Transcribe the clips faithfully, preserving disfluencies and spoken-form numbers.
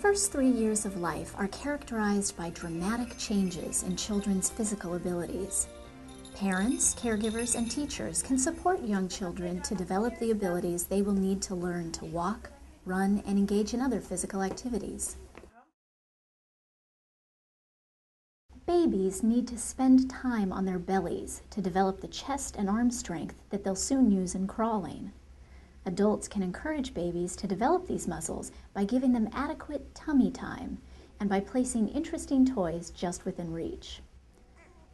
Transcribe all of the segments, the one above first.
first three years of life are characterized by dramatic changes in children's physical abilities. Parents, caregivers, and teachers can support young children to develop the abilities they will need to learn to walk, run, and engage in other physical activities. Babies need to spend time on their bellies to develop the chest and arm strength that they'll soon use in crawling. Adults can encourage babies to develop these muscles by giving them adequate tummy time and by placing interesting toys just within reach.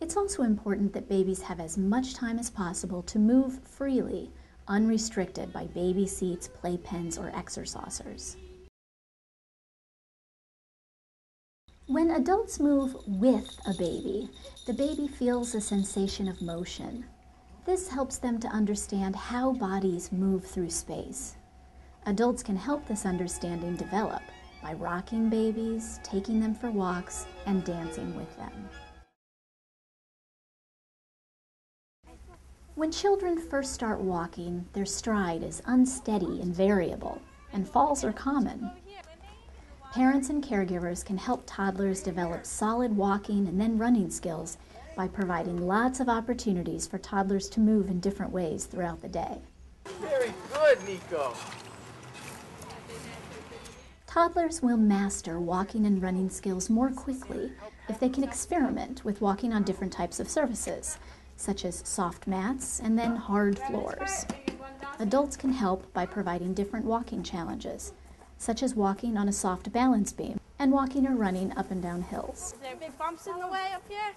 It's also important that babies have as much time as possible to move freely, unrestricted by baby seats, playpens, or exercise. When adults move with a baby, the baby feels a sensation of motion. This helps them to understand how bodies move through space. Adults can help this understanding develop by rocking babies, taking them for walks, and dancing with them. When children first start walking, their stride is unsteady and variable, and falls are common. Parents and caregivers can help toddlers develop solid walking and then running skills by providing lots of opportunities for toddlers to move in different ways throughout the day. Very good, Nico. Toddlers will master walking and running skills more quickly if they can experiment with walking on different types of surfaces, such as soft mats and then hard floors. Adults can help by providing different walking challenges, such as walking on a soft balance beam and walking or running up and down hills. Is there big bumps in the way up here?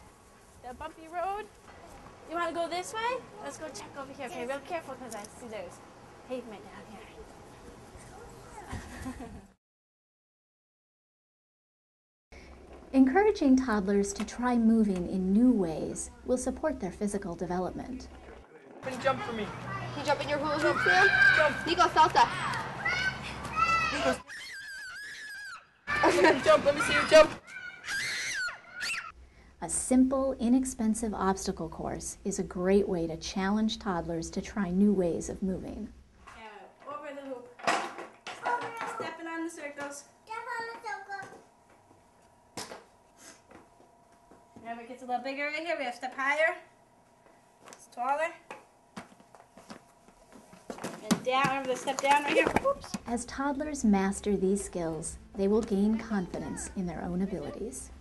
The bumpy road? You want to go this way? Let's go check over here. Okay, real careful because I see there's pavement down here. Encouraging toddlers to try moving in new ways will support their physical development. Can jump for me. Can you jump in your hula hoop, Sam? Jump. Nico, salsa. Jump, let me see you jump. A simple, inexpensive obstacle course is a great way to challenge toddlers to try new ways of moving. Yeah, over the hoop. Over. Stepping on the circles. Step on the circle. Now it gets a little bigger right here. We have to step higher. It's taller. And down, over the step down right here. Oops. As toddlers master these skills, they will gain confidence in their own abilities.